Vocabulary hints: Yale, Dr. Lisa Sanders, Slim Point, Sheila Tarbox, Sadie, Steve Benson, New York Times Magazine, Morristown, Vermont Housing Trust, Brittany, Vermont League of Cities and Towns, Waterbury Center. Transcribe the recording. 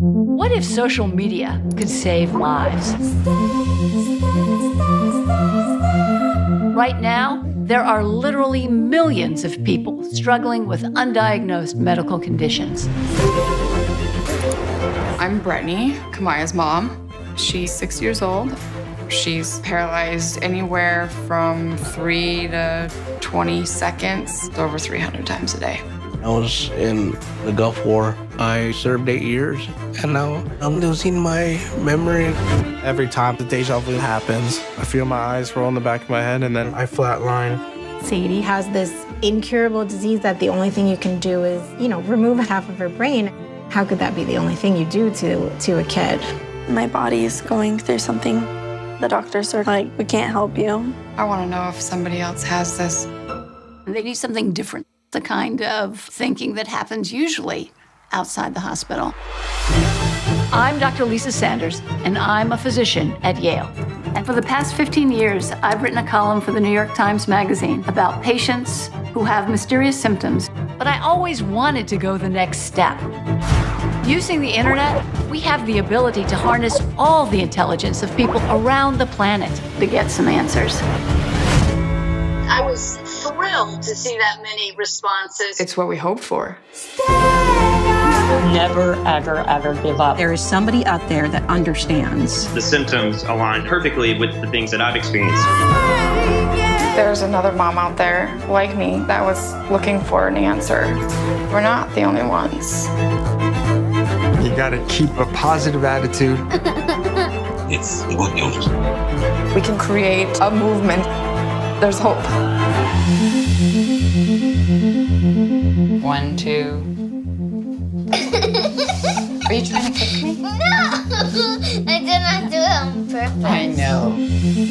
What if social media could save lives? Right now, there are literally millions of people struggling with undiagnosed medical conditions. I'm Brittany, Kamaya's mom. She's 6 years old. She's paralyzed anywhere from 3 to 20 seconds, over 300 times a day. I was in the Gulf War. I served 8 years, and now I'm losing my memory. Every time the deja vu happens, I feel my eyes roll in the back of my head, and then I flatline. Sadie has this incurable disease that the only thing you can do is, remove half of her brain. How could that be the only thing you do to a kid? My body is going through something. The doctors are like, we can't help you. I want to know if somebody else has this. They need something different. The kind of thinking that happens usually outside the hospital. I'm Dr. Lisa Sanders, and I'm a physician at Yale. And for the past 15 years, I've written a column for the New York Times Magazine about patients who have mysterious symptoms, but I always wanted to go the next step. Using the internet, we have the ability to harness all the intelligence of people around the planet to get some answers. I was thrilled to see that many responses. It's what we hoped for. Never, ever, ever give up. There is somebody out there that understands. The symptoms align perfectly with the things that I've experienced. There's another mom out there like me that was looking for an answer. We're not the only ones. You gotta keep a positive attitude. It's what you want. We can create a movement. There's hope. 1, 2. Are you trying to kick me? No! I did not do it on purpose. I know.